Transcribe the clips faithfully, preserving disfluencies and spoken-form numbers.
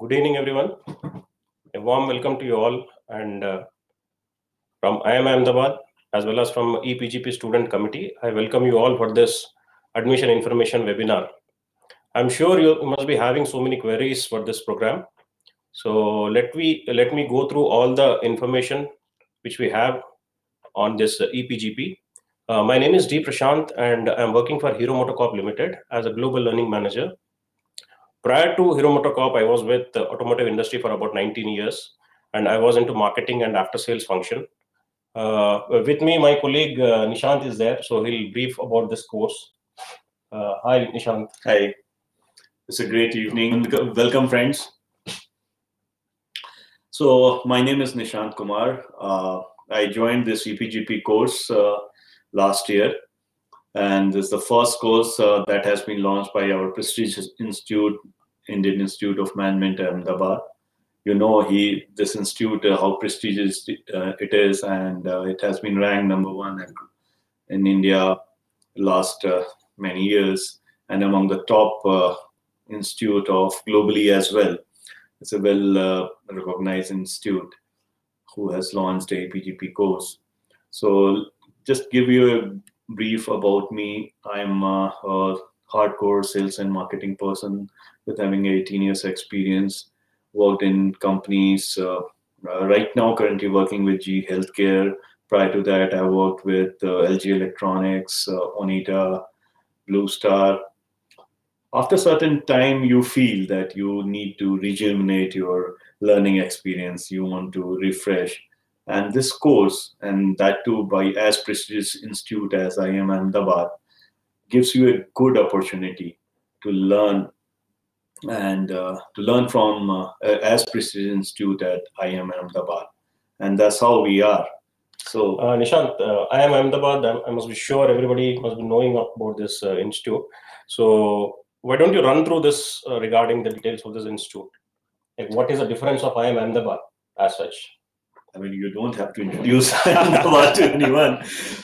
Good evening, everyone. A warm welcome to you all, and uh, from I I M Ahmedabad as well as from E P G P Student Committee, I welcome you all for this admission information webinar. I'm sure you must be having so many queries for this program. So let me let me go through all the information which we have on this E P G P. Uh, my name is D. Prashant, and I'm working for Hero MotoCorp Limited as a global learning manager. Prior to Hero MotoCorp, I was with the automotive industry for about nineteen years, and I was into marketing and after-sales function. Uh, with me, my colleague uh, Nishant is there, so he'll brief about this course. Uh, hi, Nishant. Hi. It's a great evening. Welcome, friends. So my name is Nishant Kumar. Uh, I joined this E P G P course uh, last year, and this is the first course uh, that has been launched by our prestigious institute, Indian Institute of Management, Ahmedabad. You know, he this institute uh, how prestigious uh, it is, and uh, it has been ranked number one in India last uh, many years, and among the top uh, institute of globally as well. It's a well-recognized uh, institute who has launched a E P G P course. So just give you a brief about me. I'm a, a hardcore sales and marketing person with having eighteen years experience, worked in companies. Uh, right now, currently working with G Healthcare. Prior to that, I worked with uh, L G Electronics, uh, Onida, Blue Star. After a certain time, you feel that you need to rejuvenate your learning experience. You want to refresh. And this course, and that too by as prestigious institute as I I M Ahmedabad, gives you a good opportunity to learn and uh, to learn from uh, as prestigious institute at I I M Ahmedabad. And that's how we are. So, uh, Nishant, uh, I I M Ahmedabad, I, I must be sure everybody must be knowing about this uh, institute. So why don't you run through this uh, regarding the details of this institute? Like, what is the difference of I I M Ahmedabad as such? I mean, you don't have to introduce Ahmedabad to anyone,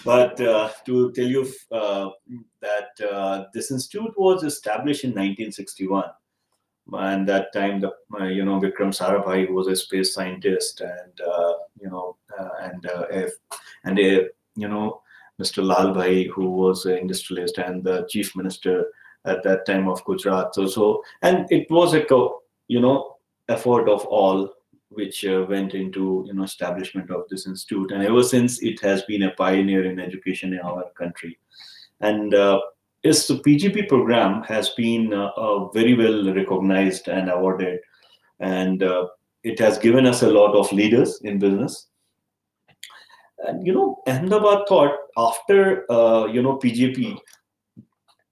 but uh, to tell you uh, that uh, this institute was established in nineteen sixty-one. And that time, the, uh, you know, Vikram Sarabhai, who was a space scientist, and, uh, you know, uh, and, uh, F, and uh, you know, Mister Lalbhai, who was an industrialist and the chief minister at that time of Gujarat. So, so and it was a co you know effort of all which uh, went into you know establishment of this institute, and ever since it has been a pioneer in education in our country. And uh, its the P G P program has been uh, uh, very well recognized and awarded, and uh, it has given us a lot of leaders in business. And you know, Ahmedabad thought after uh, you know P G P,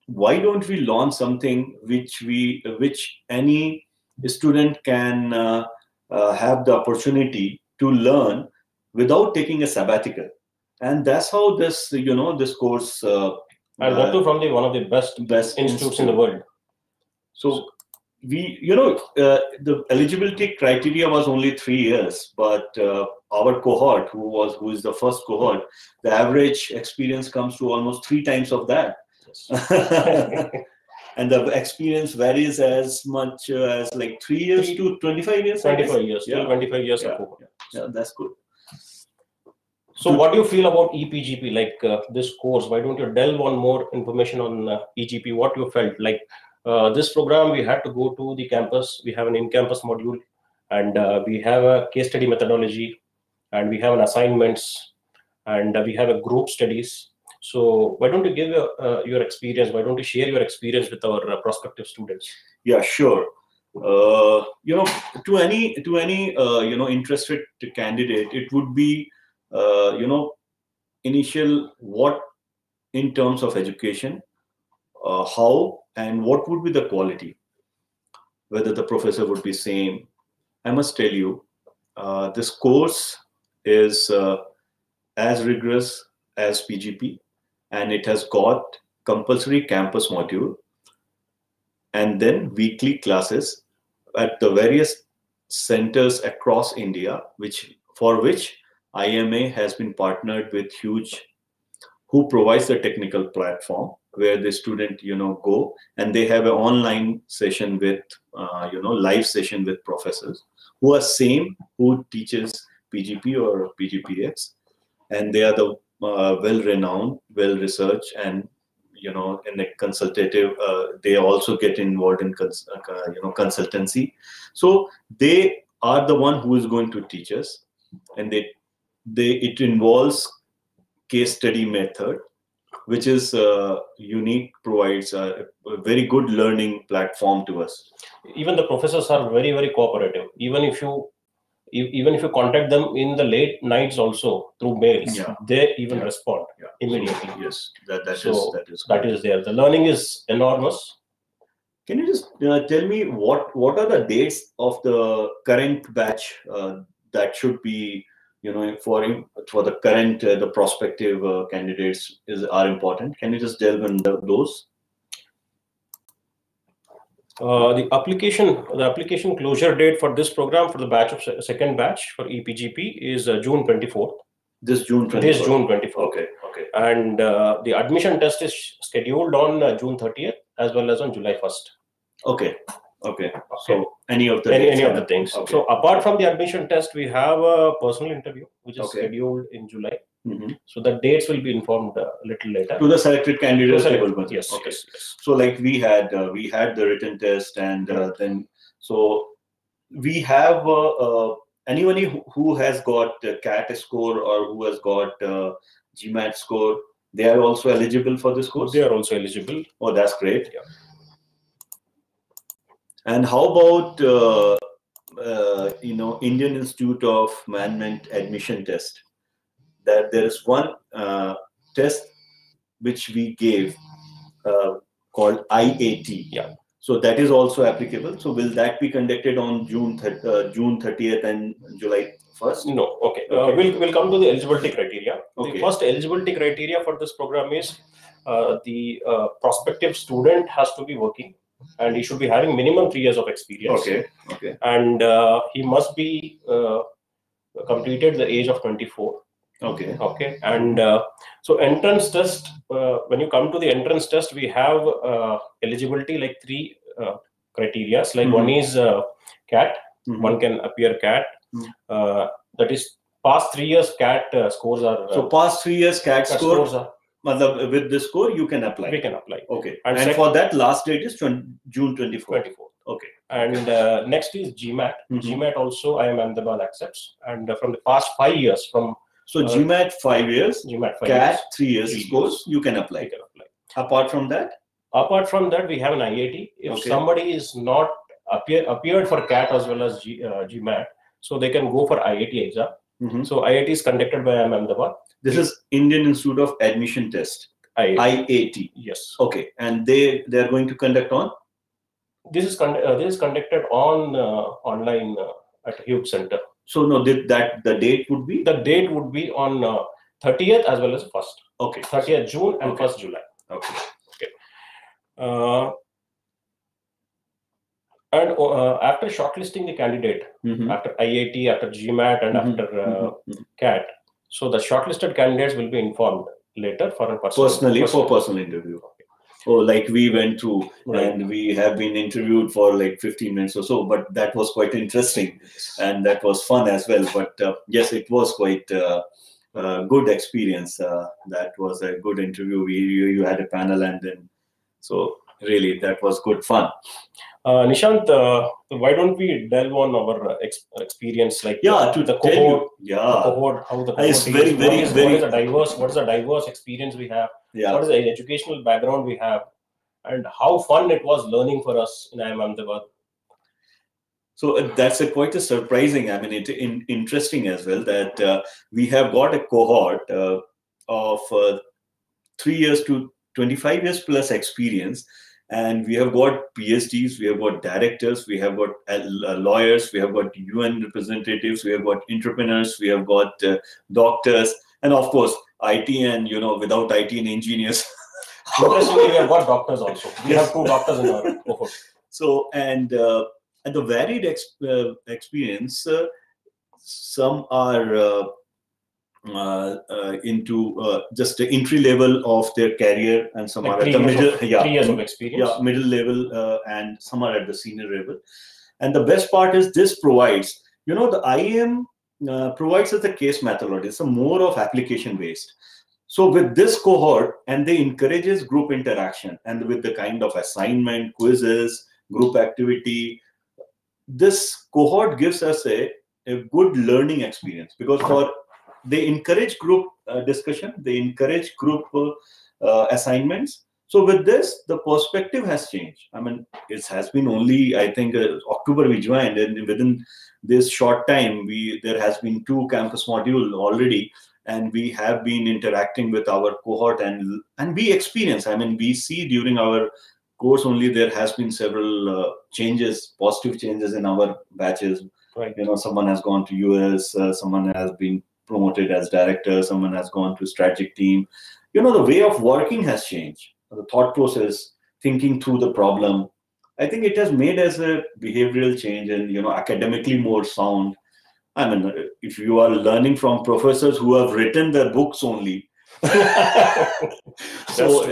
why don't we launch something which we, which any student can uh, uh, have the opportunity to learn without taking a sabbatical? And that's how this, you know, this course. Uh, and that too from the one of the best best institutes in the world. So we, you know, uh, the eligibility criteria was only three years, but uh, our cohort, who was who is the first cohort, the average experience comes to almost three times of that. And the experience varies as much as like three years three, to twenty-five years. twenty-five years, yeah. twenty-five years yeah. ago. Yeah. Yeah, that's good. So, what do you feel about E P G P? Like uh, this course, why don't you delve on more information on uh, E G P? What you felt like uh, this program? We had to go to the campus. We have an in-campus module, and uh, we have a case study methodology, and we have an assignments, and uh, we have a group studies. So why don't you give your, uh, your experience? Why don't you share your experience with our uh, prospective students? Yeah, sure. Uh, you know, to any to any uh, you know interested candidate, it would be uh, you know initial what in terms of education, uh, how and what would be the quality, whether the professor would be same. I must tell you, uh, this course is uh, as rigorous as P G P. And it has got compulsory campus module and then weekly classes at the various centers across India, which for which I I M A has been partnered with Hughes, who provides the technical platform where the student, you know, go and they have an online session with, uh, you know, live session with professors who are same, who teaches P G P or P G P X, and they are the uh, well-renowned, well-researched, and, you know, in a consultative, uh, they also get involved in, cons uh, you know, consultancy. So they are the one who is going to teach us, and they, they it involves case study method, which is uh, unique, provides a, a very good learning platform to us. Even the professors are very, very cooperative. Even if you even if you contact them in the late nights also through mails, yeah. they even yeah. respond yeah. immediately. Yes, that, that so is that is that is there. The learning is enormous. Can you just uh, tell me what what are the dates of the current batch uh, that should be, you know, for for the current uh, the prospective uh, candidates is are important? Can you just delve into those? Uh, the application the application closure date for this program, for the batch of second batch for E P G P, is uh, June twenty-fourth. This June twenty-fourth. This June twenty-fourth. Okay. Okay. And uh, the admission test is scheduled on uh, June thirtieth as well as on July first. Okay. Okay. So any of the any, any of the things. Okay. So apart from the admission test, we have a personal interview which is okay. scheduled in July. Mm-hmm. So the dates will be informed a little later. To the selected candidates. To selected. Yes, okay. yes, yes. So like we had, uh, we had the written test, and uh, then so we have uh, uh, anybody who, who has got a CAT score or who has got uh, G MAT score. They are also eligible for this course. They are also eligible. Oh, that's great. Yeah. And how about uh, uh, you know, Indian Institute of Management admission test? That there is one uh, test which we gave uh, called I A T. Yeah. So that is also applicable. So will that be conducted on June thirtieth and July first? No. Okay. okay. Uh, we'll we'll come to the eligibility criteria. Okay. The first eligibility criteria for this program is uh, the uh, prospective student has to be working, and he should be having minimum three years of experience. Okay. Okay. And uh, he must be uh, completed the age of twenty-four. Okay. Okay. And uh, so entrance test, uh, when you come to the entrance test, we have uh, eligibility like three uh, criteria. Like mm-hmm. one is uh, CAT. Mm-hmm. One can appear CAT. Mm-hmm. Uh, that is past three years CAT uh, scores are. Uh, so past three years CAT, CAT scores, scores are. With this score, you can apply. We can apply. Okay. And, and for that, last date is June twenty-fourth. Okay. And uh, next is G MAT. Mm-hmm. G MAT also I I M Ahmedabad accepts. And uh, from the past five years, from So uh, G MAT five years, G MAT five CAT years, three years, three scores, years. You can apply. You can apply. Apart from that, apart from that, we have an I A T. If okay. somebody is not appear, appeared for CAT as well as G, uh, G MAT, so they can go for I A T exam. Mm-hmm. So I A T is conducted by I I M Ahmedabad. This is Indian Institute of Admission Test. I A T. I A T. Yes. Okay, and they they are going to conduct on. This is con uh, this is conducted on uh, online uh, at Hughes Center. So no, did that the date would be? The date would be on uh, thirtieth as well as first. Okay. thirtieth June and okay. first July. Okay. Okay. Uh, and uh, after shortlisting the candidate, mm-hmm. after I A T, after G MAT, and mm-hmm. after uh, mm-hmm. CAT, so the shortlisted candidates will be informed later for a personal personally personal. for personal interview. So like we went through right. and we have been interviewed for like fifteen minutes or so, but that was quite interesting and that was fun as well. But uh, yes, it was quite a uh, uh, good experience. Uh, that was a good interview. We, you, you had a panel, and then so really that was good fun. Uh, Nishant, uh, why don't we delve on our ex experience, like yeah, the, to the cohort, you, yeah. the cohort, how the cohort it's is, very, very, is, very, what is the diverse, what is the diverse experience we have, yeah. what is the educational background we have, and how fun it was learning for us in I I M Ahmedabad. So uh, that's a quite a surprising, I mean, it, in, interesting as well, that uh, we have got a cohort uh, of uh, three years to twenty-five years plus experience. And we have got P H Ds, we have got directors, we have got uh, lawyers, we have got U N representatives, we have got entrepreneurs, we have got uh, doctors, and of course, I T and, you know, without I T and engineers. Interestingly, we have got doctors also. We yes. have two doctors in our cohort. So, and, uh, and the varied ex uh, experience, uh, some are uh, Uh, uh, into uh, just the entry level of their career, and some like are at the middle, of, yeah, three years of experience, yeah, middle level, uh, and some are at the senior level. And the best part is this provides, you know, the I I M uh, provides us the case methodology. It's a more of application based. So with this cohort, and they encourages group interaction, and with the kind of assignment, quizzes, group activity, this cohort gives us a, a good learning experience, because for they encourage group uh, discussion, they encourage group uh, uh, assignments. So with this, the perspective has changed. I mean, it has been only, I think, uh, October we joined, and within this short time, we there has been two campus modules already, and we have been interacting with our cohort, and, and we experience, I mean, we see during our course only, there has been several uh, changes, positive changes in our batches. Right. You know, someone has gone to U S, uh, someone has been promoted as director, someone has gone to strategic team. You know, the way of working has changed. The thought process, thinking through the problem, I think it has made us a behavioral change, and, you know, academically more sound. I mean, if you are learning from professors who have written their books only. so,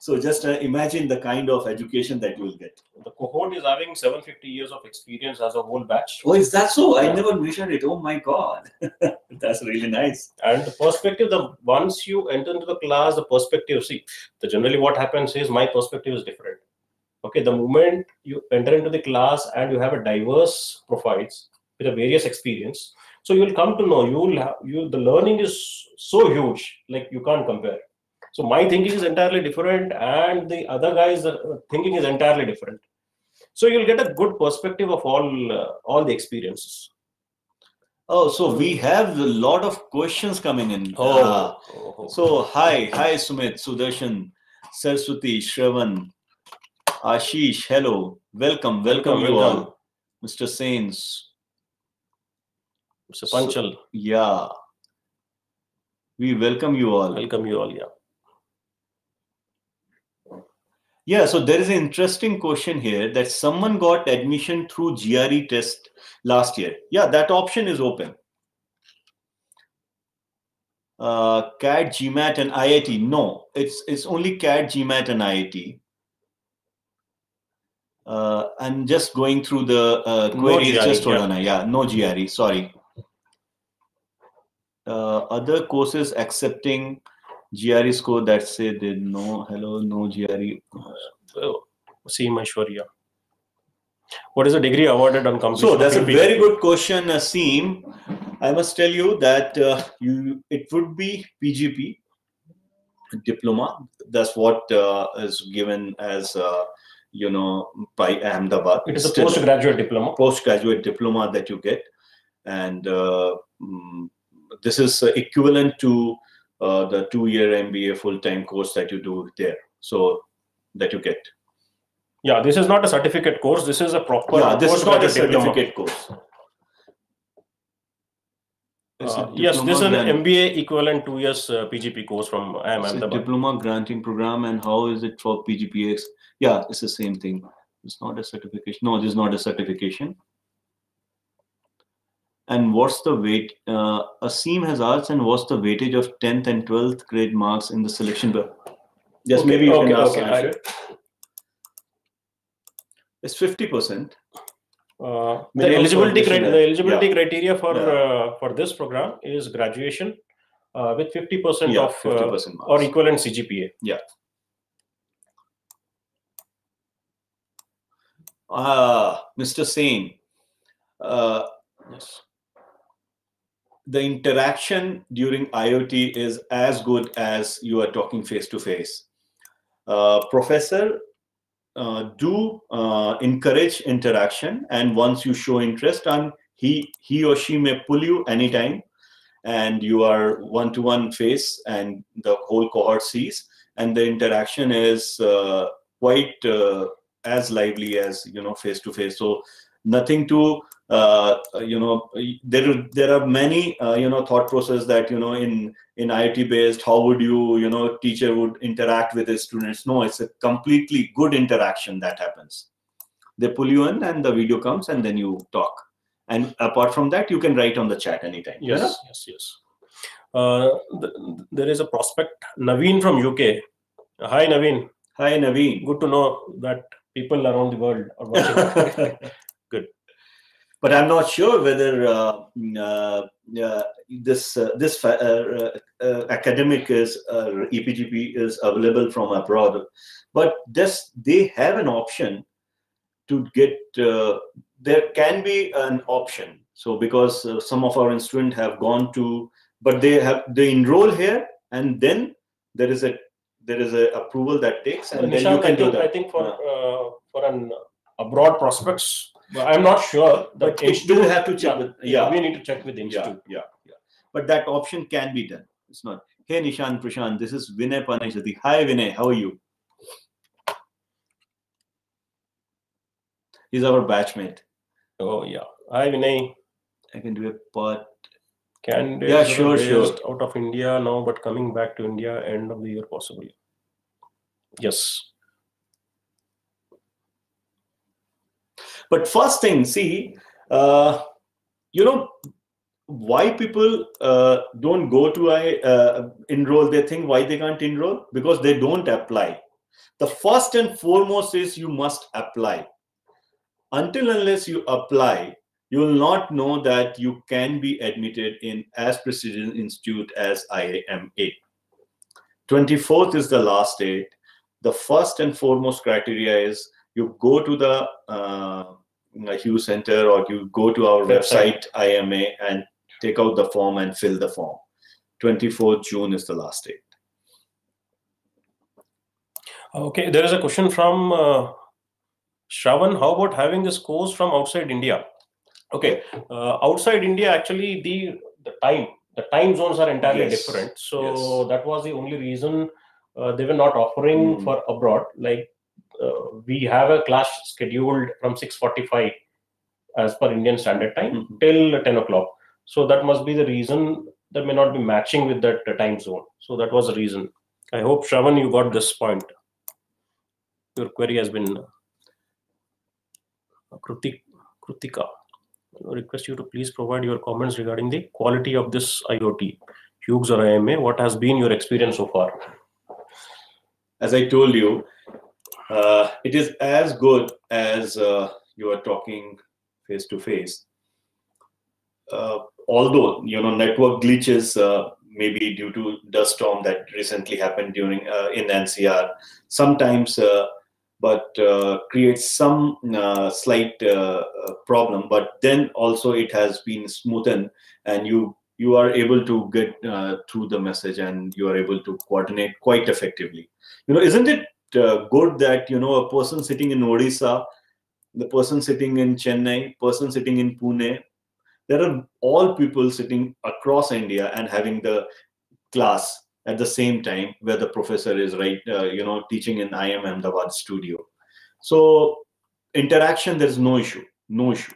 so just uh, imagine the kind of education that you will get. The cohort is having seven hundred fifty years of experience as a whole batch. Oh, is that so? I never measured it. Oh my God. That's really nice. And the perspective, the once you enter into the class, the perspective, see, the generally what happens is my perspective is different. Okay, the moment you enter into the class and you have a diverse profiles with a various experience, so you will come to know, you will have, you, the learning is so huge, like you can't compare. So my thinking is entirely different, and the other guy's thinking is entirely different. So you'll get a good perspective of all, uh, all the experiences. Oh, so we have a lot of questions coming in. Oh, uh, oh. So hi, hi Sumit, Sudarshan, Saraswati, Shravan, Ashish, hello, welcome, welcome, welcome you welcome. all, Mister Sains. Mister Panchal. So, yeah. We welcome you all. Welcome you all, yeah. Yeah, so there is an interesting question here that someone got admission through G R E test last year. Yeah, that option is open. Uh, C A T, G MAT and I I T. No, it's, it's only C A T, G MAT and I I T. Uh, I'm just going through the uh, queries. No just yeah. yeah, no G R E, sorry. Uh, other courses accepting G R E score that say they no hello no G R E. Oh, see my sure, yeah. What is the degree awarded on completion? So that's a very good question, Asim. I must tell you that uh, you it would be P G P diploma. That's what uh, is given as uh, you know by Ahmedabad. It is a postgraduate diploma. Postgraduate diploma that you get, and. Uh, mm, This is equivalent to uh, the two-year M B A full-time course that you do there, so that you get. Yeah, this is not a certificate course. This is a proper yeah, this course is not a certificate diploma. course. Uh, yes, this is an M B A equivalent two years uh, P G P course from I I M Ahmedabad. Diploma granting program, and how is it for P G P X? Yeah, it's the same thing. It's not a certification. No, this is not a certification. And what's the weight? Uh, Asim has asked, and what's the weightage of tenth and twelfth grade marks in the selection bar? Yes, okay, maybe you okay, can ask. Okay, it. It's fifty percent. Uh, the eligibility, criteria, the eligibility yeah. criteria for yeah. uh, for this program is graduation uh, with fifty percent yeah, of fifty percent uh, marks. Or equivalent C G P A. Yeah. Ah, uh, Mister Sain. Uh, yes. The interaction during I O T is as good as you are talking face-to-face. Uh, professor, uh, do uh, encourage interaction, and once you show interest, and he, he or she may pull you anytime, and you are one-to-one face, and the whole cohort sees, and the interaction is uh, quite uh, as lively as, you know, face-to-face. So nothing to... Uh, you know, there there are many uh, you know thought process that you know in in I I T based. How would you you know teacher would interact with his students? No, it's a completely good interaction that happens. They pull you in, and the video comes, and then you talk, And apart from that, you can write on the chat anytime. Yes, yeah? yes, yes. Uh, th there is a prospect, Naveen from U K. Hi, Naveen. Hi, Naveen. Good to know that people around the world are watching. Good. But I'm not sure whether uh, uh, uh, this uh, this uh, uh, academic is uh, E P G P is available from abroad, but this they have an option to get. Uh, there can be an option. So because uh, some of our students have gone to, but they have they enroll here, and then there is a there is a approval that takes, and, and then Nishant, you can I do think, that. I think for uh, for an abroad prospects. Well, I'm not sure, but H two will have to check. Yeah, with, yeah, we need to check with H two. Yeah, yeah, yeah. But that option can be done. It's not. Hey, Nishant, Prashant, this is Vinay Panachati. Hi, Vinay. How are you? He's our batchmate. Oh yeah. Hi, Vinay. I can do a part. Can yeah, sure, sure. Out of India now, but coming back to India end of the year possibly. Yes. But first thing, see, uh, you know, why people uh, don't go to I, uh, enroll, they think why they can't enroll? Because they don't apply. The first and foremost is you must apply. Until unless you apply, you will not know that you can be admitted in as prestigious institute as I I M A. twenty-fourth is the last date. The first and foremost criteria is you go to the uh, Hughes Center or you go to our website, I M A, and take out the form and fill the form. twenty-fourth June is the last date. Okay, there is a question from uh, Shravan. How about having this course from outside India? Okay, uh, outside India, actually, the, the time, the time zones are entirely yes. different. So yes. that was the only reason uh, they were not offering mm. for abroad. Like, Uh, we have a class scheduled from six forty-five as per Indian standard time mm-hmm. till ten o'clock. So that must be the reason that may not be matching with that uh, time zone. So that was the reason. I hope, Shravan, you got this point. Your query has been uh, Krutik, Krutika. I request you to please provide your comments regarding the quality of this I O T. Hughes or I M A, what has been your experience so far? As I told you, Uh, it is as good as uh, you are talking face to face. Uh, although, you know, network glitches uh, maybe due to dust storm that recently happened during uh, in N C R sometimes, uh, but uh, creates some uh, slight uh, problem. But then also it has been smoothened, and you you are able to get uh, through the message, and you are able to coordinate quite effectively. You know, isn't it? Uh, good that you know a person sitting in Odisha, the person sitting in Chennai, person sitting in Pune, there are all people sitting across India and having the class at the same time where the professor is right, uh, you know, teaching in I I M Ahmedabad studio. So interaction, there is no issue, no issue.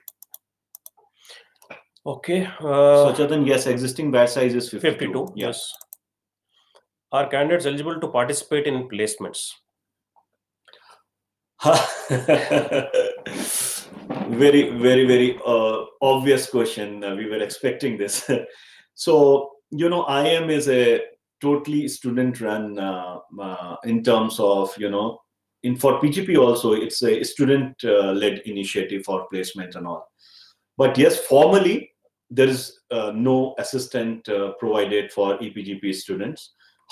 Okay. Uh, so Chetan, yes, existing batch size is fifty-two. fifty-two. Yes. Are candidates eligible to participate in placements? very, very, very uh, obvious question. Uh, we were expecting this. So, you know, I I M is a totally student-run uh, uh, in terms of, you know, in for P G P also, it's a student-led uh, initiative for placement and all. But yes, formally, there is uh, no assistant uh, provided for E P G P students.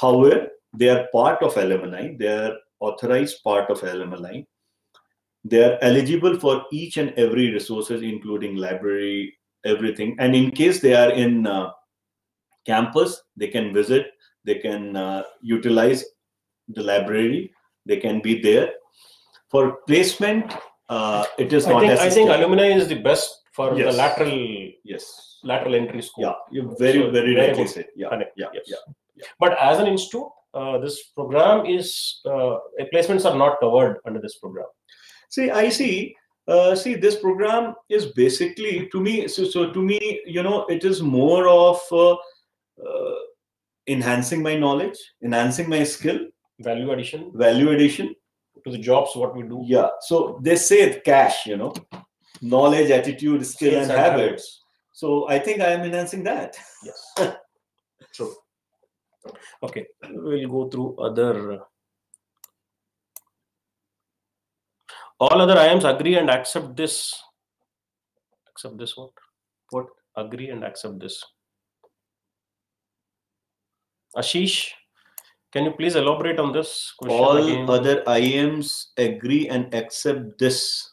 However, they are part of alumni. They are authorized part of alumni. They are eligible for each and every resources, including library, everything. And in case they are in uh, campus, they can visit, they can uh, utilize the library, they can be there. For placement, uh, it is I not think, I think alumni is the best for yes. the lateral yes. lateral entry school. Yeah, you very, so very rightly said. Yeah. Yeah. Yeah. Yes. Yeah. Yeah. But as an institute, uh, this program is, uh, placements are not covered under this program. See, I see. Uh, see, this program is basically to me. So, so to me, you know, it is more of uh, uh, enhancing my knowledge, enhancing my skill, value addition, value addition to the jobs. What we do. Yeah. So they say cash. You know, knowledge, attitude, skill, skills and, and habits. habits. So I think I am enhancing that. Yes. True. Okay, we'll go through other. All other I Ms agree and accept this. Accept this one. What? Agree and accept this. Ashish, can you please elaborate on this question? All again? Other I Ms agree and accept this.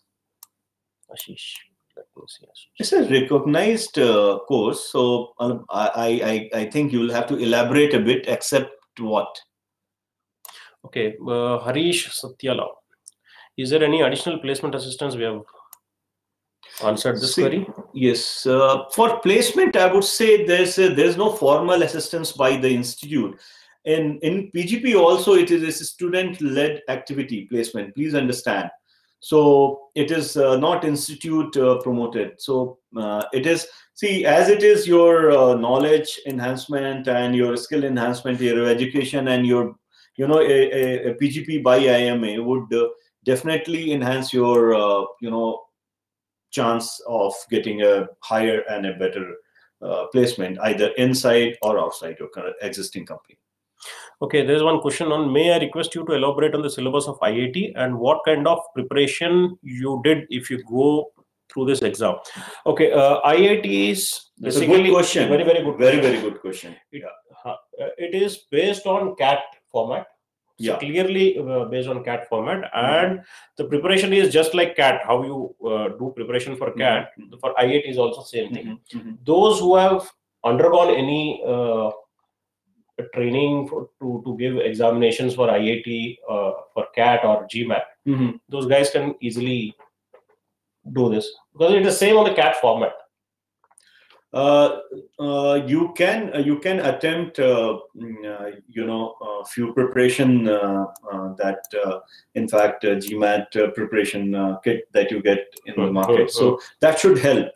Ashish, let me see. Ashish. This is a recognized uh, course, so um, I, I I think you will have to elaborate a bit. Accept what? Okay, uh, Harish Satyala, is there any additional placement assistance? We have answered this See, query. Yes, uh, for placement, I would say there's a, there's no formal assistance by the institute. In in P G P also, it is a student-led activity placement. Please understand. So it is uh, not institute uh, promoted. So uh, it is, see, as it is your uh, knowledge enhancement and your skill enhancement, your education and your, you know, a, a P G P by I I M A would uh, definitely enhance your, uh, you know, chance of getting a higher and a better uh, placement, either inside or outside your existing company. Okay, there's one question on, may I request you to elaborate on the syllabus of I I T and what kind of preparation you did if you go through this exam? Okay, uh, I I T is basically a good question. Very, very good question. Very, very good question. It, uh, it is based on C A T format. So yeah. Clearly uh, based on C A T format, and mm-hmm. the preparation is just like C A T. How you uh, do preparation for C A T, mm-hmm. for I I T is also same thing. Mm-hmm. Those who have undergone any uh, training for, to to give examinations for I I T, uh, for C A T or G MAT, mm-hmm. those guys can easily do this because it is same on the C A T format. Uh, uh, you can uh, you can attempt uh, uh, you know uh, few preparation uh, uh, that uh, in fact uh, G MAT uh, preparation uh, kit that you get in mm-hmm. the market, so that should help.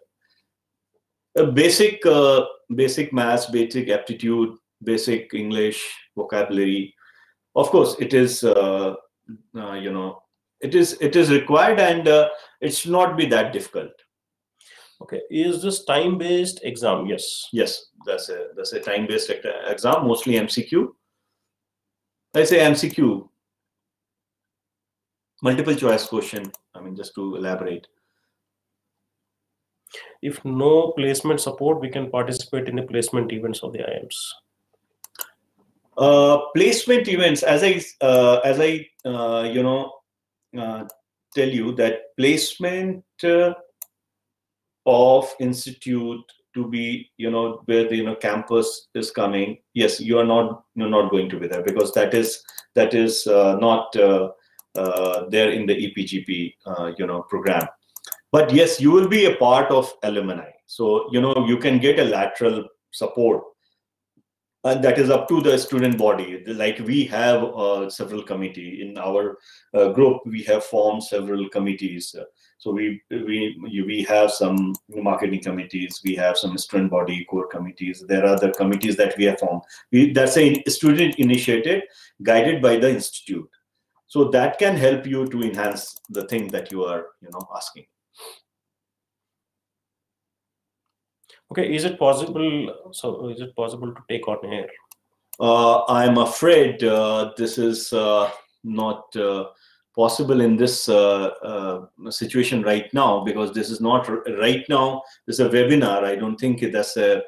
Uh, basic uh, basic maths, basic aptitude, basic English, vocabulary. Of course, it is uh, uh, you know it is it is required, and uh, it should not be that difficult. Okay, is this time-based exam? Yes. Yes, that's a that's a time-based exam, mostly M C Q. I say M C Q, multiple choice question. I mean, just to elaborate. If no placement support, we can participate in the placement events of the I I Ms. Uh, placement events, as I uh, as I uh, you know uh, tell you that placement. Uh, of institute to be, you know, where the you know campus is coming. Yes, you are not you're not going to be there because that is that is uh, not uh, uh, there in the E P G P uh, you know program. But yes, you will be a part of alumni. So you know you can get a lateral support, and that is up to the student body. Like we have uh, several committee in our uh, group. We have formed several committees. Uh, So we we we have some marketing committees. We have some student body core committees. There are other committees that we have formed. We, that's a student initiated, guided by the institute. So that can help you to enhance the thing that you are you know asking. Okay, is it possible? So is it possible to take on air? Uh, I'm afraid uh, this is uh, not. Uh, possible in this uh, uh, situation right now, because this is not right now. This is a webinar. I don't think that's a,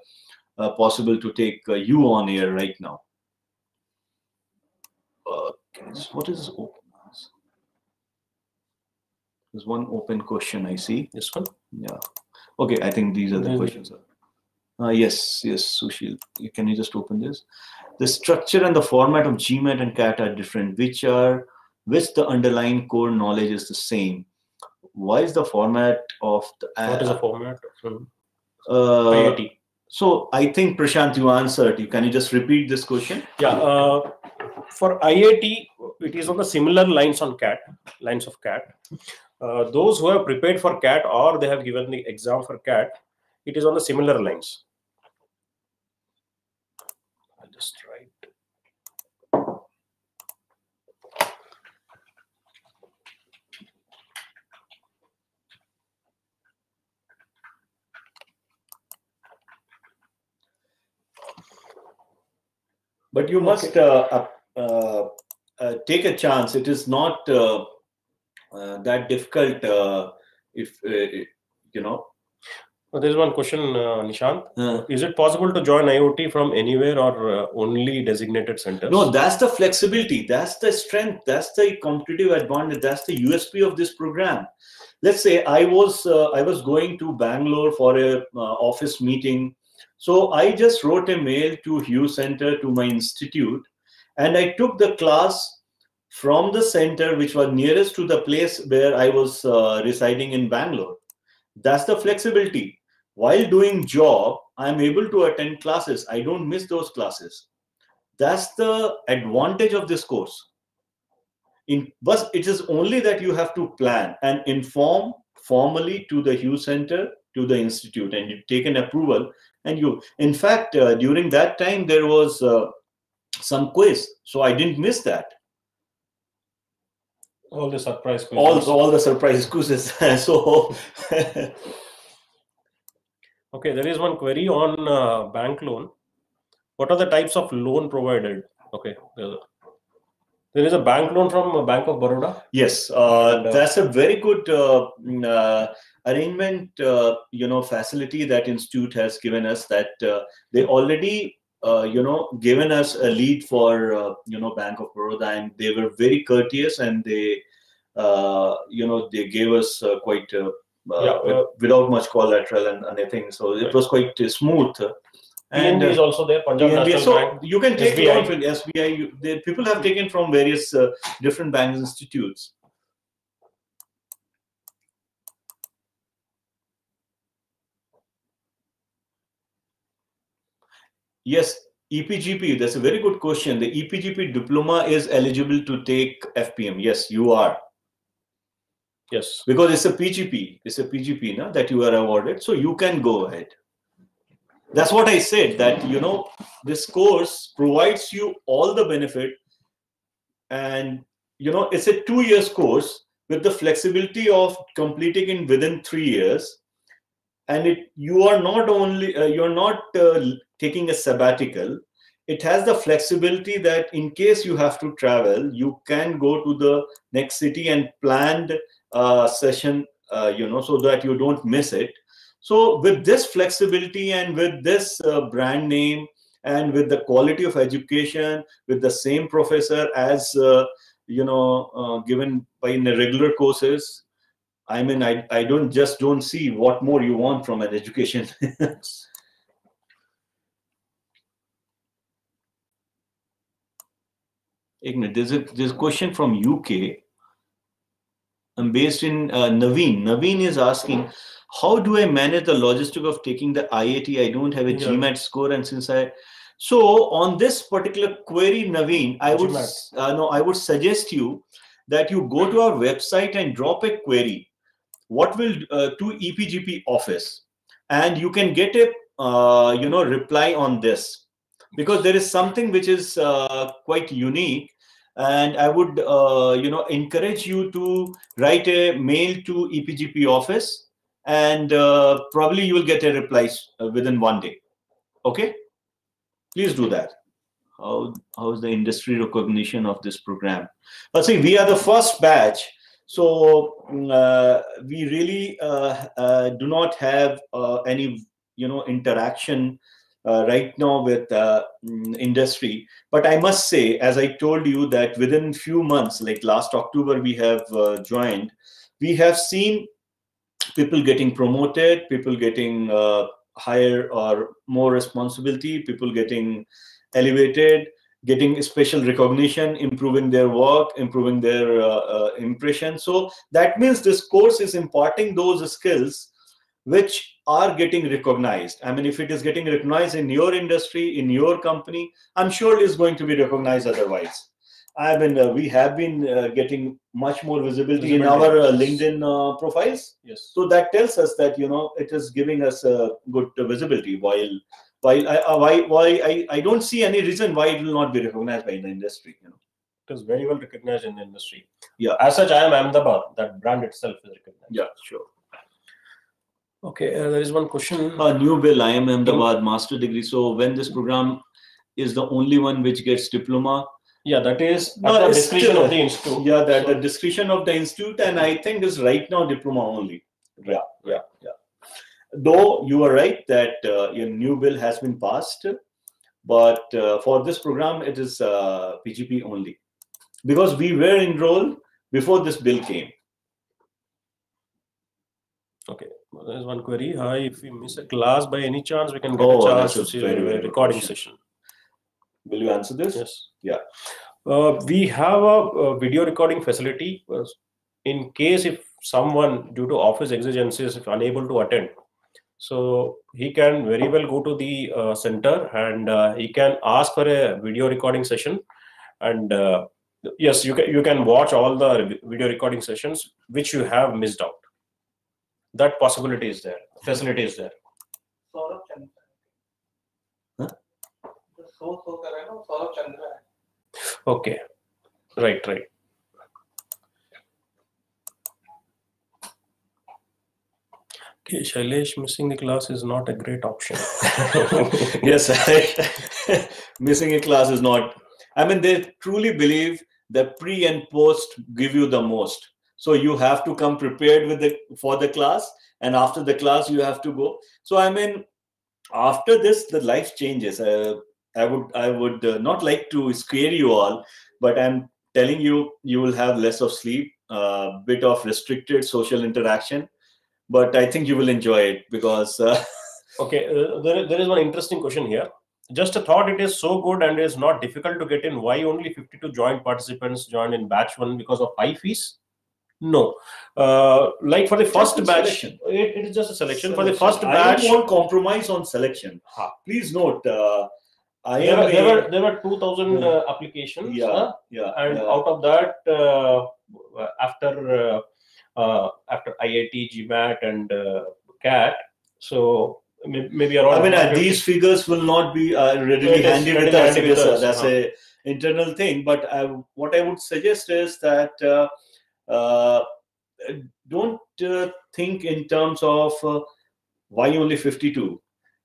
a possible to take uh, you on air right now. Uh, what is open? There's one open question I see. This one? Yeah. Okay, I think these are the mm-hmm. questions. Uh, yes, yes, Sushil. Can you just open this? The structure and the format of G MAT and C A T are different, which are which the underlying core knowledge is the same. Why is the format of the uh, what is the format of uh, I I T? So I think Prashant, you answered. You can you just repeat this question? Yeah, uh, for I I T, it is on the similar lines on C A T, lines of C A T. Uh, those who have prepared for C A T or they have given the exam for C A T, it is on the similar lines. I'll just write. But you must uh, uh, uh, take a chance. It is not uh, uh, that difficult. Uh, if uh, you know. Well, there is one question, uh, Nishant. Uh, is it possible to join I O T from anywhere or uh, only designated centers? No, that's the flexibility. That's the strength. That's the competitive advantage. That's the U S P of this program. Let's say I was uh, I was going to Bangalore for a uh, office meeting. So I just wrote a mail to Hughes Center, to my institute, and I took the class from the center which was nearest to the place where I was uh, residing in Bangalore. That's the flexibility. While doing job, I'm able to attend classes. I don't miss those classes. That's the advantage of this course. In, but it is only that you have to plan and inform formally to the Hughes Center, to the institute, and you take an approval. And you, in fact, uh, during that time, there was uh, some quiz. So I didn't miss that. All the surprise quizzes. All, all the surprise quizzes. So, okay, there is one query on uh, bank loan. What are the types of loan provided? Okay. There is a bank loan from Bank of Baroda. Yes, uh, and, uh, that's a very good uh, uh, arrangement, uh, you know, facility that institute has given us, that uh, they already, uh, you know, given us a lead for, uh, you know, Bank of Baroda, and they were very courteous, and they, uh, you know, they gave us uh, quite, uh, yeah, uh, without much collateral and anything. So it right. was quite uh, smooth. And P N B is also there, Punjab National so Bank. You can take loan from S B I. You, they, people have taken from various uh, different banks, institutes. Yes, E P G P, that's a very good question. The E P G P diploma is eligible to take F P M. Yes, you are. Yes. Because it's a P G P. It's a P G P na, that you are awarded. So you can go ahead. That's what I said, that, you know, this course provides you all the benefit. And, you know, it's a two years course with the flexibility of completing in within three years. And it, you are not only, uh, you're not uh, taking a sabbatical. It has the flexibility that in case you have to travel, you can go to the next city and planned uh, session, uh, you know, so that you don't miss it. So with this flexibility and with this uh, brand name and with the quality of education, with the same professor as, uh, you know, uh, given by in the regular courses, I mean, I, I don't just don't see what more you want from an education. Ignorant. There's a, there's a question from U K. I'm based in uh, Naveen. Naveen is asking, how do I manage the logistic of taking the I A T? I don't have a yeah. GMAT score, and since I, so on this particular query, Naveen, I would uh, no, I would suggest you that you go to our website and drop a query. What will uh, to E P G P office, and you can get a uh, you know reply on this, because there is something which is uh, quite unique. And I would uh, you know encourage you to write a mail to E P G P office. And uh, probably you will get a reply uh, within one day. Okay, please do that. How how is the industry recognition of this program? But see, we are the first batch, so uh, we really uh, uh, do not have uh, any you know interaction uh, right now with uh, industry. But I must say, as I told you, that within few months, like last October, we have uh, joined. We have seen people getting promoted, people getting uh, higher or more responsibility, people getting elevated, getting special recognition, improving their work, improving their uh, uh, impression. So that means this course is imparting those skills which are getting recognized. I mean, if it is getting recognized in your industry, in your company, I'm sure it is going to be recognized otherwise. I mean, uh, we have been uh, getting much more visibility, visibility. in our uh, LinkedIn uh, profiles. Yes. So that tells us that, you know, it is giving us uh, good uh, visibility. While, while, I, uh, why, why I, I don't see any reason why it will not be recognized by the industry. You know, it is very well recognized in the industry. Yeah. As such, I am Ahmedabad. That brand itself is recognized. Yeah, sure. Okay. Uh, there is one question. Uh, new bill. I am Ahmedabad, master degree. So when this program is the only one which gets diploma. Yeah, that is at no, the discretion still, of the institute. Yeah, that so, the discretion of the institute, and I think is right now diploma only. Right. Yeah, yeah, yeah. Though you are right that uh, your new bill has been passed, but uh, for this program it is uh, P G P only, because we were enrolled before this bill came. Okay, well, there's one query. Hi, if we miss a class by any chance, we can get oh, a chance to see a recording session. Will you answer this? Yes. Yeah. Uh, we have a, a video recording facility in case if someone due to office exigencies if unable to attend. So he can very well go to the uh, center and uh, he can ask for a video recording session. And uh, yes, you can, you can watch all the video recording sessions which you have missed out. That possibility is there. Facility is there. Okay, right, right. Okay, Shailesh, missing the class is not a great option. Yes, I, missing a class is not. I mean, they truly believe that pre and post give you the most. So you have to come prepared with the for the class, and after the class you have to go. So I mean, after this, the life changes. Uh, I would I would uh, not like to scare you all, but I'm telling you, you will have less of sleep, a uh, bit of restricted social interaction, but I think you will enjoy it because. Uh, okay, uh, there there is one interesting question here. Just a thought. It is so good and it is not difficult to get in. Why only fifty-two joint participants joined in batch one because of high fees? No, uh, like for the first batch, it, it is just a selection, selection for the first batch. I don't want compromise on selection. Ha. Please note. Uh, I there, were, there were there were two thousand yeah. uh, applications, yeah, uh, yeah, and yeah. out of that, uh, after uh, uh, after I I T, G MAT, and uh, CAT, so may, maybe around. I mean, uh, these figures will not be uh, readily yeah, handed with us. With us. That's uh-huh. a internal thing. But I, what I would suggest is that uh, uh, don't uh, think in terms of uh, why only fifty-two.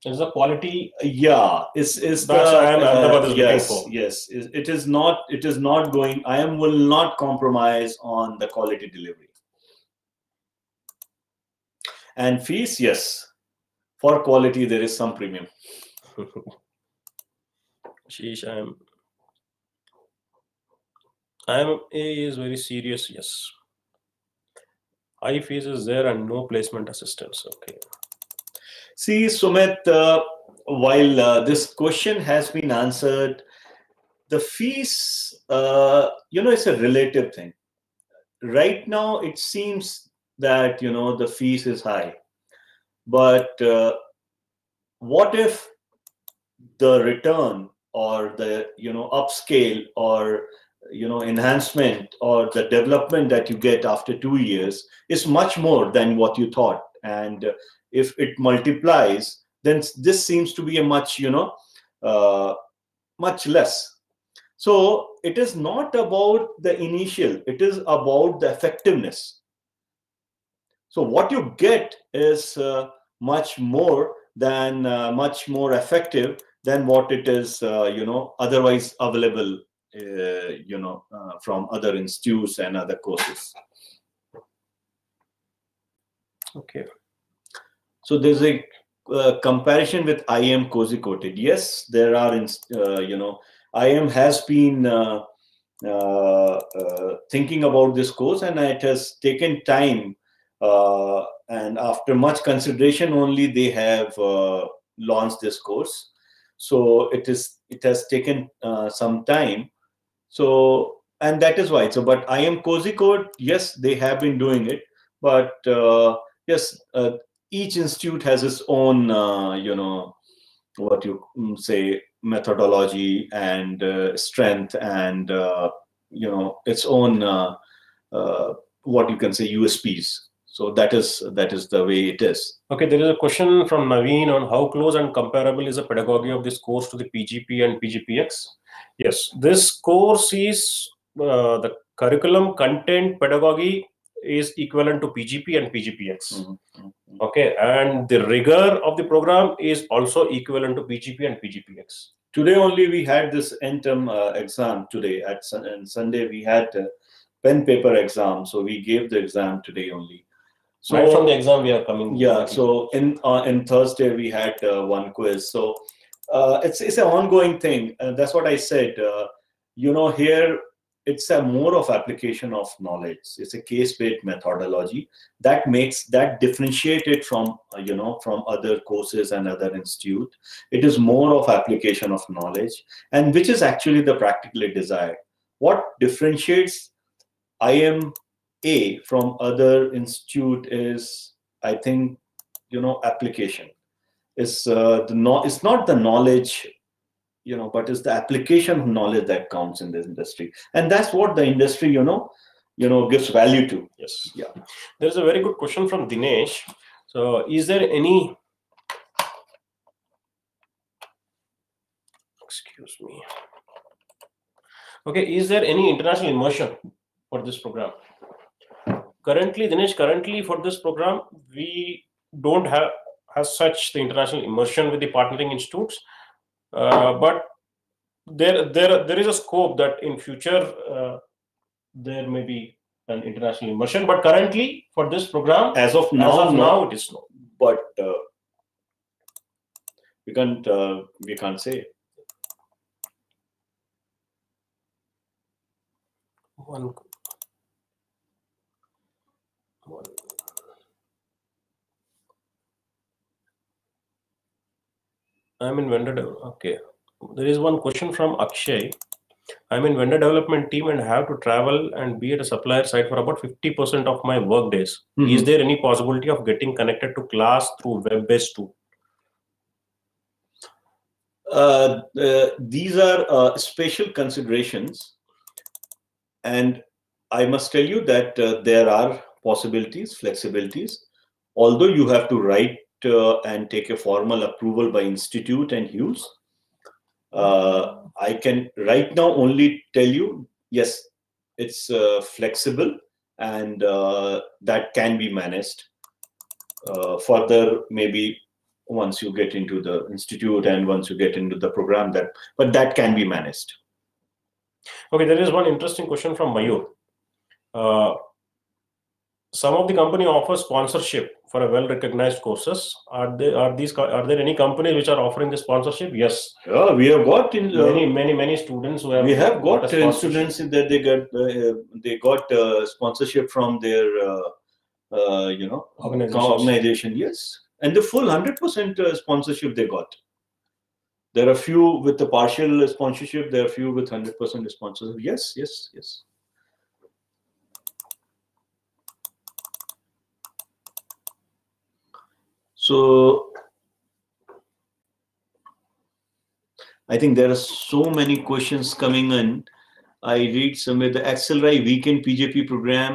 Is the quality? Yeah, is is the uh, yes, yes. Is, it is not. It is not going. I am will not compromise on the quality delivery. And fees, yes, for quality there is some premium. Sheesh, I am. I am is very serious. Yes, high fees is there and no placement assistance. Okay. See, Sumit, uh, while uh, this question has been answered, the fees, uh, you know, it's a relative thing. Right now, it seems that, you know, the fees is high. But uh, what if the return or the, you know, upscale or, you know, enhancement or the development that you get after two years is much more than what you thought? And uh, if it multiplies, then this seems to be a much, you know, uh, much less. So it is not about the initial, it is about the effectiveness. So what you get is uh, much more than, uh, much more effective than what it is, uh, you know, otherwise available, uh, you know, uh, from other institutes and other courses. Okay. So there's a uh, comparison with I I M Kozhikode. Yes, there are, uh, you know, I I M has been uh, uh, uh, thinking about this course, and it has taken time. Uh, and after much consideration, only they have uh, launched this course. So it is, it has taken uh, some time. So, and that is why. So, but I I M Kozhikode, yes, they have been doing it, but uh, yes. Uh, Each institute has its own, uh, you know, what you say, methodology and uh, strength and, uh, you know, its own, uh, uh, what you can say, U S Ps. So that is, that is the way it is. Okay, there is a question from Naveen on how close and comparable is the pedagogy of this course to the P G P and P G P X? Yes, this course is, uh, the curriculum, content, pedagogy is equivalent to P G P and P G P X. Mm-hmm. Okay, and the rigor of the program is also equivalent to P G P and P G P X. Today only we had this end-term uh, exam today. At sun and Sunday we had uh, pen paper exam, so we gave the exam today only. So right from the exam we are coming. Yeah. So in uh, in Thursday we had uh, one quiz. So uh, it's it's an ongoing thing. Uh, that's what I said. Uh, you know, here it's a more of application of knowledge. It's a case-based methodology that makes that differentiate it from uh, you know from other courses and other institute. It is more of application of knowledge, and which is actually the practically desired. What differentiates I M A from other institute is, I think, you know, application. It's uh, the no. It's not the knowledge. You know, but it's the application of knowledge that counts in this industry, and that's what the industry, you know, you know, gives value to. Yes. Yeah. There's a very good question from Dinesh. So, is there any? Excuse me. Okay. Is there any international immersion for this program? Currently, Dinesh. Currently, for this program, we don't have as such the international immersion with the partnering institutes. Uh, but there, there, there is a scope that in future uh, there may be an international immersion. But currently, for this program, as of now, as of now, no, it is no. But uh, we can't, uh, we can't say. One, one. I'm in vendor. Okay, there is one question from Akshay. I'm in vendor development team and have to travel and be at a supplier site for about fifty percent of my work days. Mm-hmm. Is there any possibility of getting connected to class through web-based tool? Uh, uh, these are uh, special considerations, and I must tell you that uh, there are possibilities, flexibilities. Although you have to write. Uh, and take a formal approval by institute and Hughes. Uh, I can right now only tell you, yes, it's uh, flexible and uh, that can be managed. Uh, further, maybe once you get into the institute and once you get into the program, that but that can be managed. Okay, there is one interesting question from Mayur. Uh, Some of the company offers sponsorship for a well-recognized courses. Are they are these are there any companies which are offering the sponsorship? Yes. Yeah, we have got in uh, many many many students who have. We have got, got in students that they got uh, they got uh, sponsorship from their uh, uh, you know organization. Yes, and the full one hundred percent sponsorship they got. There are few with the partial sponsorship. There are few with one hundred percent sponsorship. Yes, yes, yes. So I think there are so many questions coming in. I read somewhere the Accelerate Weekend P G P program,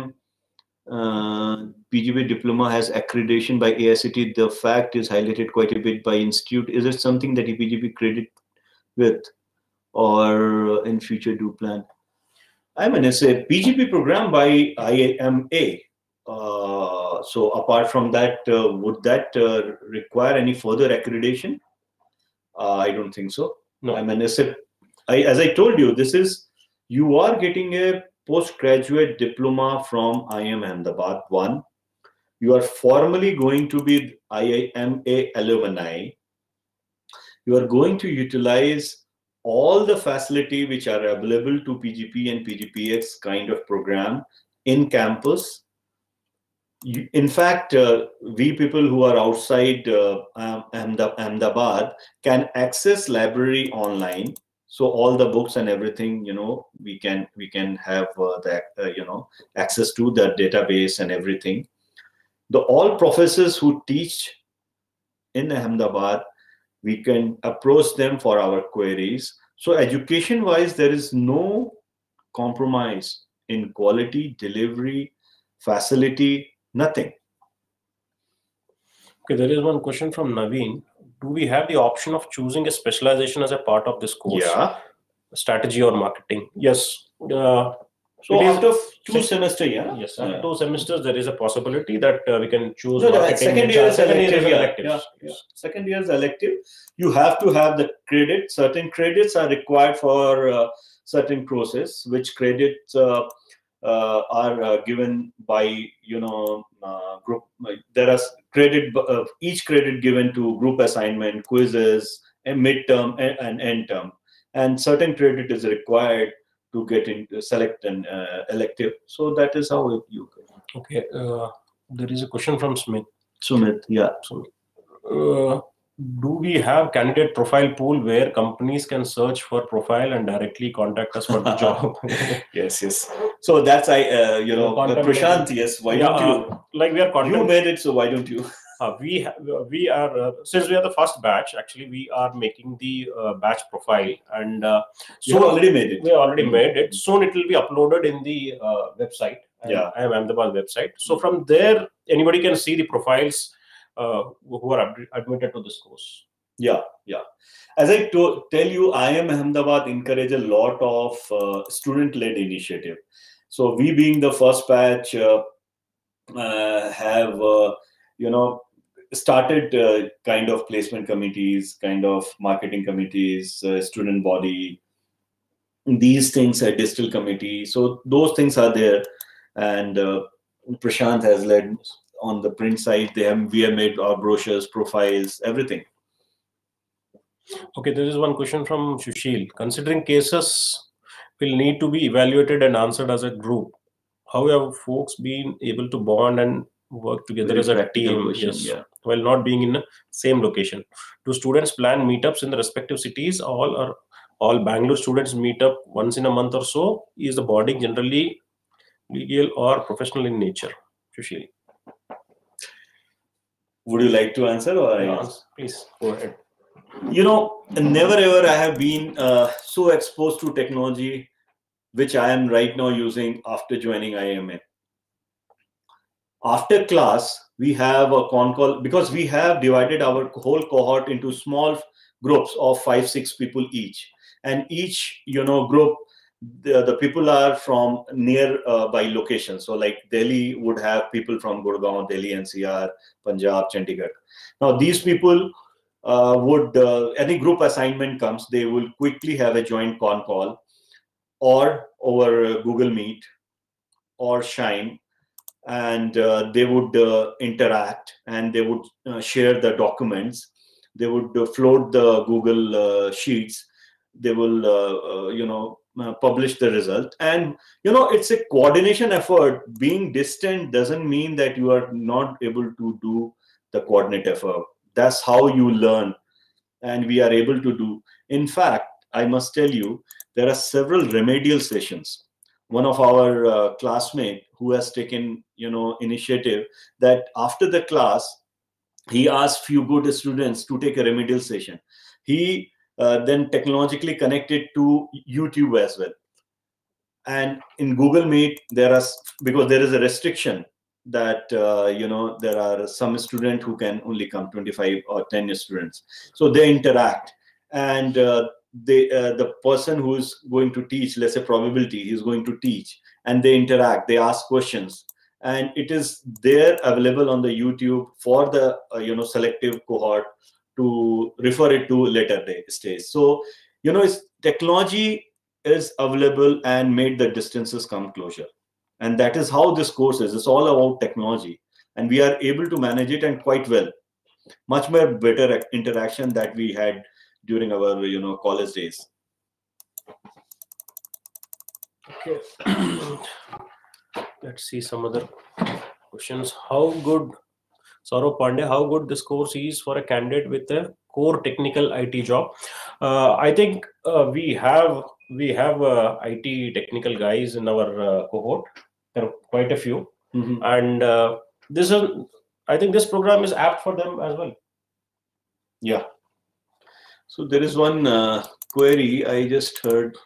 uh, P G P diploma has accreditation by A I C T. The fact is highlighted quite a bit by institute. Is it something that E P G P credit with, or in future do plan? I'm an S A P G P program by I I M A. Uh, so apart from that, uh, would that uh, require any further accreditation? Uh, I don't think so. No. I mean, as, a, I, as I told you, this is, you are getting a postgraduate diploma from I I M Ahmedabad one. You are formally going to be I I M A alumni. You are going to utilize all the facility which are available to P G P and P G P X kind of program in campus. In fact, uh, we people who are outside uh, Ahmedabad can access library online. So all the books and everything, you know, we can we can have uh, that uh, you know access to that database and everything. The all professors who teach in Ahmedabad, we can approach them for our queries. So education-wise, there is no compromise in quality, delivery, facility. Nothing. Okay, there is one question from Naveen. Do we have the option of choosing a specialization as a part of this course? Yeah. Strategy or marketing? Yes. Uh, So after two semesters, yeah? Yes, after yeah. two semesters, there is a possibility that uh, we can choose. No, no, second year is elective. elective. Yeah, yeah. Second year is elective. You have to have the credit. Certain credits are required for uh, certain process, which credits uh, uh, are uh, given by, you know, uh, group. Uh, there are credit, uh, each credit given to group assignment, quizzes, and midterm and, and end term. And certain credit is required to get into select an uh, elective. So that is how it, you can. Okay. Uh, there is a question from Sumit. Sumit, yeah. Sumit. Uh, do we have candidate profile pool where companies can search for profile and directly contact us for the job? Yes, yes. So that's, I, uh, you know, Prashant, yes. Why yeah, don't you? Like we are content. You made it, so why don't you? Uh, we have, we are uh, since we are the first batch. Actually, we are making the uh, batch profile, and uh, so you have already made it. We already mm-hmm. made it. Soon it will be uploaded in the uh, website. Yeah, I am Ahmedabad website. So from there, anybody can see the profiles uh, who are ad admitted to this course. Yeah, yeah. As I to tell you, I I M Ahmedabad encourage a lot of uh, student-led initiative. So we, being the first batch, uh, uh, have uh, you know. started uh, kind of placement committees, kind of marketing committees, uh, student body, these things, a digital committee. So those things are there. And uh, Prashant has led on the print side. They have, we have made our brochures, profiles, everything. Okay, there is one question from Sushil. Considering cases will need to be evaluated and answered as a group, how have folks been able to bond and work together very as a team, question, yes, yeah. while not being in the same location? Do students plan meetups in the respective cities? All are all Bangalore students meet up once in a month or so? Is the bonding generally legal or professional in nature? Sushil, would you like to answer, or no, I answer? Please go ahead. You know, never ever I have been uh, so exposed to technology, which I am right now using after joining I I M A. After class, we have a con call because we have divided our whole cohort into small groups of five, six people each. And each, you know, group, the, the people are from near uh, by location. So like Delhi would have people from Gurgaon, Delhi, N C R, Punjab, Chandigarh. Now these people uh, would, uh, any group assignment comes, they will quickly have a joint con call or over uh, Google Meet or Shine. And uh, they would uh, interact, and they would uh, share the documents. They would uh, float the Google uh, sheets. They will, uh, uh, you know, uh, publish the result. And, you know, it's a coordination effort. Being distant doesn't mean that you are not able to do the coordinate effort. That's how you learn. And we are able to do. In fact, I must tell you, there are several remedial sessions. One of our uh, classmates who has taken, you know, initiative that after the class, he asked few good students to take a remedial session. He uh, then technologically connected to YouTube as well. And in Google Meet, there are, because there is a restriction that, uh, you know, there are some students who can only come, twenty-five or ten students. So they interact. And uh, They, uh, the person who is going to teach, let's say probability, he is going to teach, and they interact, they ask questions, and it is there available on the YouTube for the uh, you know, selective cohort to refer it to later day stage. So, you know, it's, technology is available and made the distances come closer, and that is how this course is. It's all about technology, and we are able to manage it, and quite well, much more better interaction that we had during our, you know, college days. Okay. Let's see some other questions. How good, Saurabh Pandey, how good this course is for a candidate with a core technical I T job? Uh, I think uh, we have we have uh, I T technical guys in our uh, cohort. There are quite a few, mm-hmm. and uh, this is, I think this program is apt for them as well. Yeah. So there is one uh, query I just heard.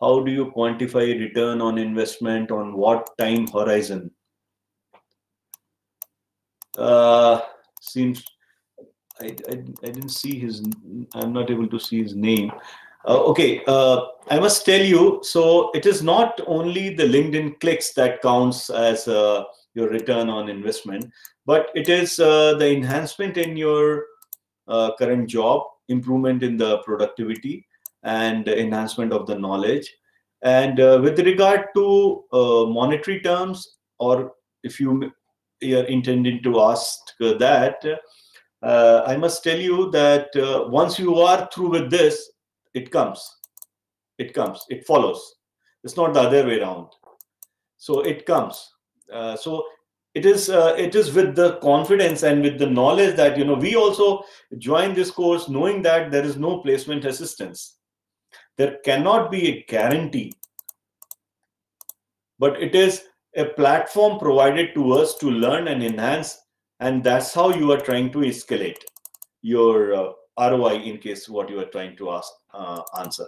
How do you quantify return on investment on what time horizon? Uh, seems I, I, I didn't see his, I'm not able to see his name. Uh, okay, uh, I must tell you, so it is not only the LinkedIn clicks that counts as uh, your return on investment, but it is uh, the enhancement in your uh, current job, improvement in the productivity, and enhancement of the knowledge. And uh, with regard to uh, monetary terms, or if you are intending to ask that, uh, I must tell you that uh, once you are through with this, it comes, it comes, it follows. It's not the other way around. So it comes. Uh, so it is, uh, it is with the confidence and with the knowledge that, you know, we also join this course knowing that there is no placement assistance. There cannot be a guarantee, but it is a platform provided to us to learn and enhance. And that's how you are trying to escalate your uh, R O I in case what you are trying to ask, uh, answer.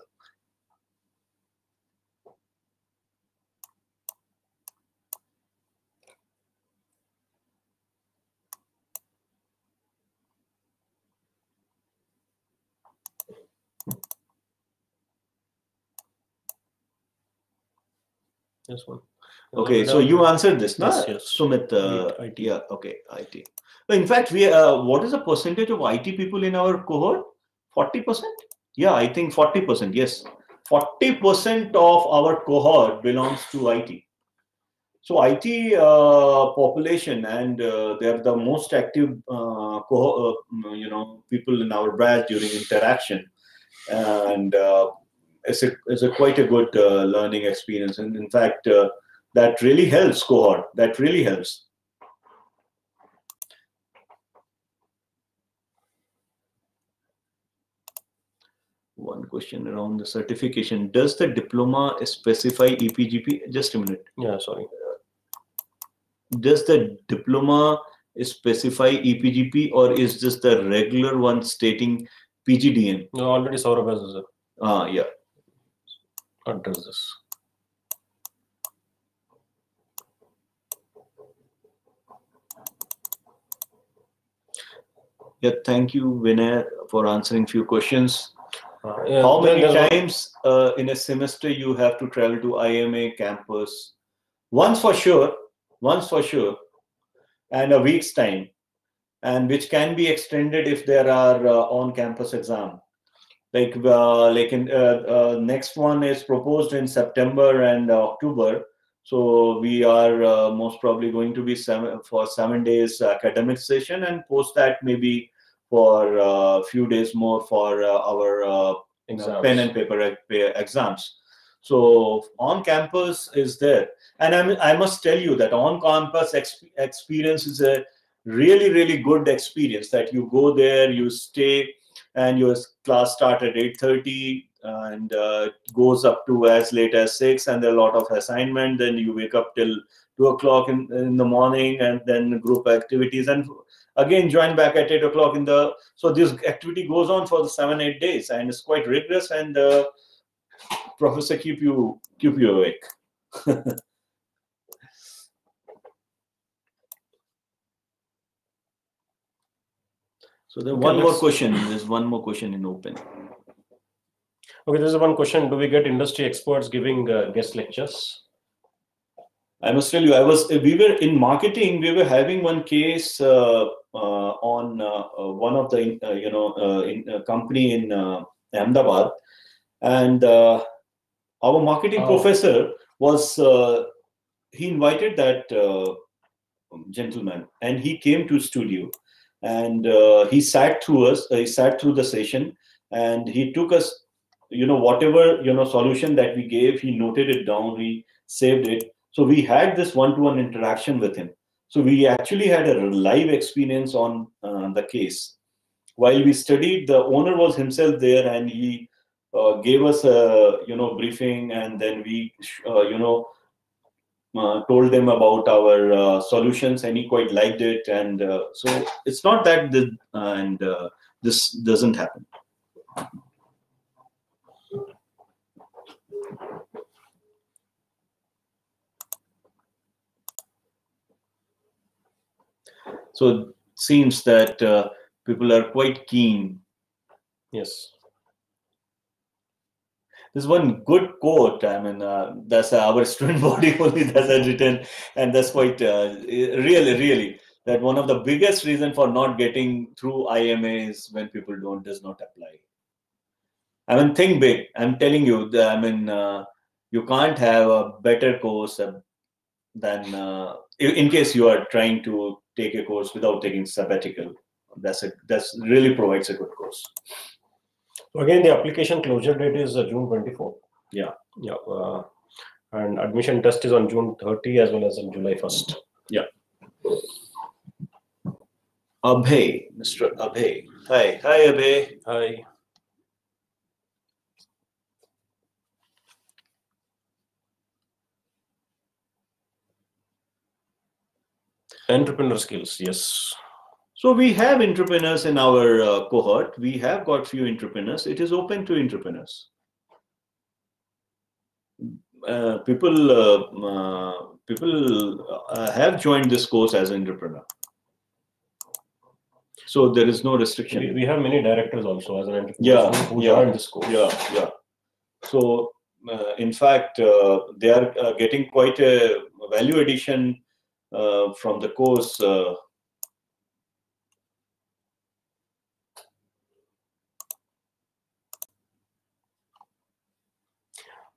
Yes, one. Okay, so you answered this, yes, no? Yes. Sumit, uh, I T. Yeah, okay, I T. In fact, we uh, what is the percentage of I T people in our cohort? forty percent? Yeah, I think forty percent, yes. forty percent of our cohort belongs to I T. So I T uh, population, and uh, they are the most active uh, cohort, uh, you know, people in our batch during interaction. And uh, it's, a, it's a quite a good uh, learning experience. And in fact, uh, that really helps cohort, that really helps. One question around the certification. Does the diploma specify E P G P? Just a minute. Yeah, sorry. Does the diploma specify E P G P, or is just the regular one stating P G D N? No, already Saurabh has it. Ah, yeah. What does this? Yeah, thank you, Vinay, for answering few questions. Uh, yeah, How many times uh, in a semester you have to travel to I M A campus? Once for sure, once for sure, and a week's time, and which can be extended if there are uh, on-campus exam. Like uh, like in, uh, uh, next one is proposed in September and uh, October, so we are uh, most probably going to be seven, for seven days academic session, and post that maybe for a uh, few days more for uh, our uh, exams. Pen and paper exams. So on campus is there. And I'm, I must tell you that on campus exp experience is a really, really good experience, that you go there, you stay, and your class starts at eight thirty and uh, goes up to as late as six, and there are a lot of assignment. Then you wake up till two o'clock in, in the morning, and then group activities, and again join back at eight o'clock in the, so this activity goes on for the seven, eight days, and it's quite rigorous, and uh, professor keep you, keep you awake. So there okay, one more question, there's one more question in open. Okay, there's one question. Do we get industry experts giving uh, guest lectures? I must tell you, I was, we were in marketing, we were having one case uh, uh, on uh, one of the, uh, you know, uh, in, uh, company in uh, Ahmedabad, and uh, our marketing oh. professor was, uh, he invited that uh, gentleman, and he came to studio, and uh, he sat through us, uh, he sat through the session, and he took us, you know, whatever, you know, solution that we gave, he noted it down, he saved it. So we had this one-to-one interaction with him. So we actually had a live experience on uh, the case. While we studied, the owner was himself there, and he uh, gave us a, you know, briefing, and then we, uh, you know, uh, told them about our uh, solutions, and he quite liked it. And uh, so it's not that the, uh, and uh, this doesn't happen. So it seems that uh, people are quite keen. Yes. There's one good quote, I mean, uh, that's our student body only that has written, and that's quite uh, really, really, that one of the biggest reason for not getting through I M A is when people don't, does not apply. I mean, think big. I'm telling you, the, I mean, uh, you can't have a better course than, uh, in case you are trying to take a course without taking sabbatical. That's a, that's really provides a good course. So again, the application closure date is uh, June twenty-fourth. Yeah. Yeah. Uh, and admission test is on June thirtieth as well as on July first. Yeah. Abhay, Mister Abhay. Hi. Hi, Abhay. Hi. Entrepreneur skills, yes. So we have entrepreneurs in our uh, cohort. We have got few entrepreneurs. It is open to entrepreneurs. Uh, people uh, uh, people uh, have joined this course as an entrepreneur. So there is no restriction. We, we have many directors also as an entrepreneur yeah, who yeah, joined this course. Yeah, yeah. So uh, in fact, uh, they are uh, getting quite a value addition uh, from the course. Uh,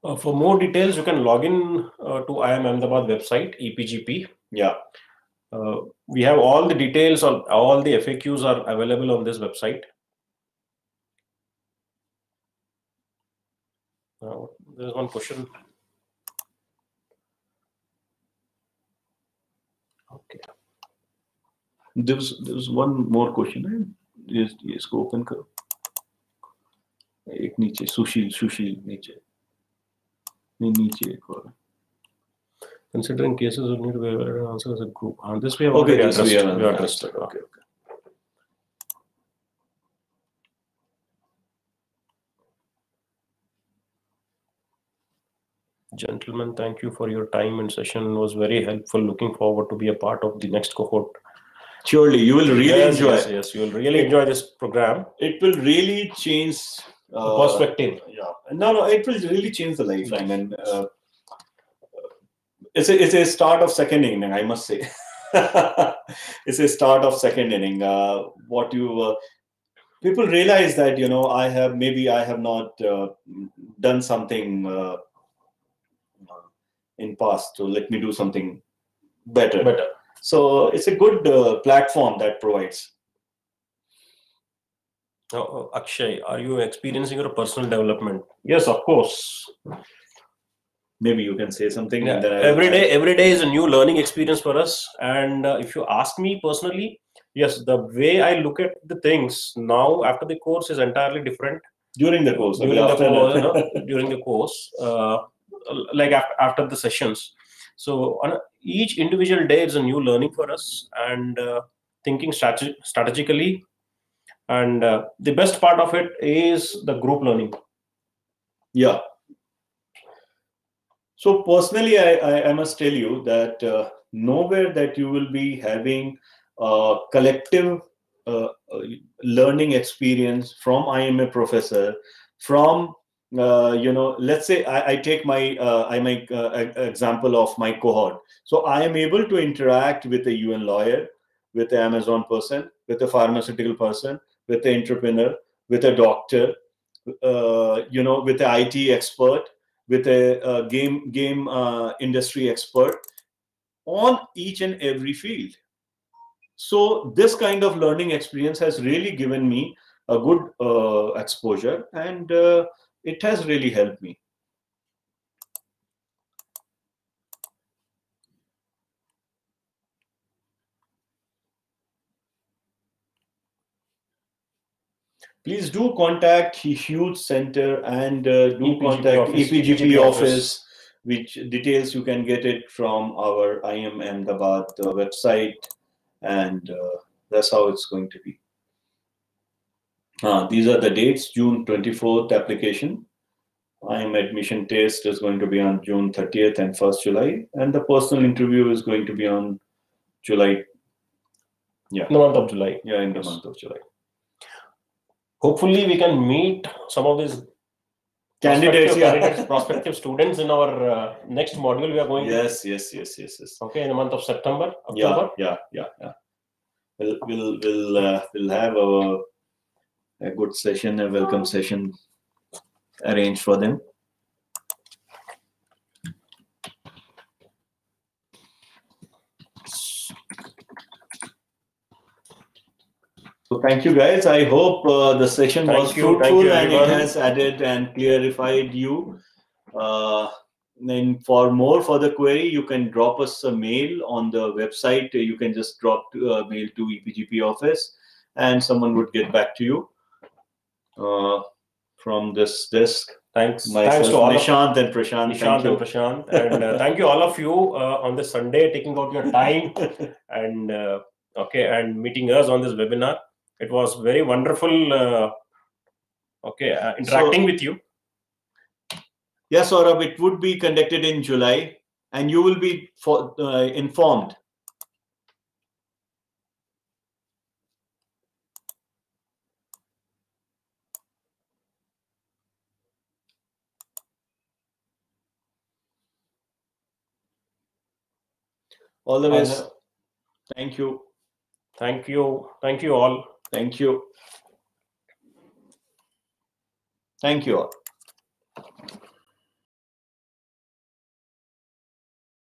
Uh, for more details, you can log in uh, to I I M Ahmedabad website, E P G P. Yeah. Uh, we have all the details, on all the F A Qs are available on this website. Uh, there's one question. Okay. There was, there was one more question. Yes, yes, go open. Ek niche, Sushil, Sushil, niche. Considering cases of need to answer as a group. And this we have okay, addressed. We are, we are addressed. Okay, okay. Gentlemen, thank you for your time and session. It was very helpful. Looking forward to be a part of the next cohort. Surely, you will really yes, enjoy. Yes, yes, you will really enjoy this program. It will really change Uh, perspective. Yeah. No, no, it will really change the lifeline, and uh, it's a, it's a start of second inning, I must say. It's a start of second inning. Uh, what you uh, people realize that, you know, I have maybe I have not uh, done something uh, in past, so let me do something better. Better. So it's a good uh, platform that provides. Oh, Akshay, are you experiencing your personal development? Yes, of course. Maybe you can say something. Yeah. That every day, every day is a new learning experience for us. And uh, if you ask me personally, yes, the way I look at the things now after the course is entirely different. During the course, during the course, no, during the course, uh, like after, after the sessions. So on each individual day is a new learning for us, and uh, thinking strateg strategically. And uh, the best part of it is the group learning. Yeah. So personally, I, I, I must tell you that uh, nowhere that you will be having a collective uh, learning experience from I M A professor, from, uh, you know, let's say I, I take my, uh, I make uh, example of my cohort. So I am able to interact with a U N lawyer, with an Amazon person, with a pharmaceutical person, with an entrepreneur, with a doctor, uh, you know, with an I T expert, with a, a game game uh, industry expert, on each and every field. So this kind of learning experience has really given me a good uh, exposure, and uh, it has really helped me. Please do contact Hughes Center and uh, do contact E P G P office, which details you can get it from our I I M Ahmedabad uh, website, and uh, that's how it's going to be. Uh, these are the dates. June twenty-fourth application. I I M admission test is going to be on June thirtieth and first July, and the personal interview is going to be on July. Yeah, in the month of July. Yeah, in the yes. month of July. Hopefully, we can meet some of these candidates, candidates yeah. prospective students in our uh, next module we are going yes, to. Yes, yes, yes, yes. Okay, in the month of September, October. Yeah, yeah, yeah. yeah. We'll we'll we'll uh, we'll have our a good session, a welcome session arranged for them. So thank you guys. I hope uh, the session thank was you, fruitful you, and it has added and clarified you. Uh, then for more further query, you can drop us a mail on the website. You can just drop a mail to E P G P office and someone would get back to you uh, from this desk. Thanks. Myself, thanks to all Nishant and Prashant. Nishant and Prashant. And uh, thank you all of you uh, on this Sunday taking out your time and uh, okay and meeting us on this webinar. It was very wonderful, uh, okay, uh, interacting so, with you. Yes, Aurab, it would be conducted in July, and you will be for, uh, informed. All the best. Thank you. Thank you. Thank you all. Thank you. Thank you all.